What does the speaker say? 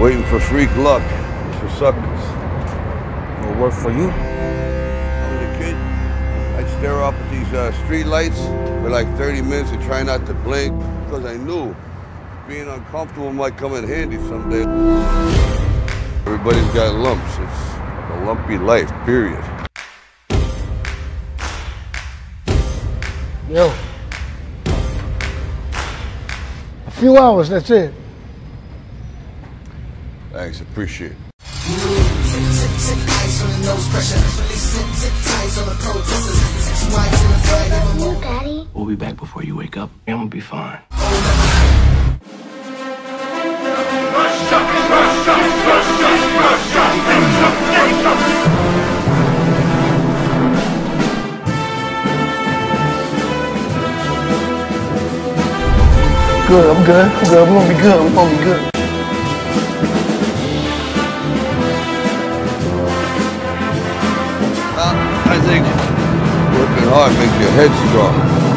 Waiting for freak luck. It's for suckers. It'll work for you. I was a kid. I'd stare off at these street lights for like 30 minutes and try not to blink because I knew being uncomfortable might come in handy someday. Everybody's got lumps. It's a lumpy life, period. Yo. A few hours, that's it. Thanks, appreciate it. Hello, Daddy. We'll be back before you wake up. I'm gonna be fine. Good, I'm good. I'm good. I'm gonna be good. I'm gonna be good. I think working hard makes your head strong.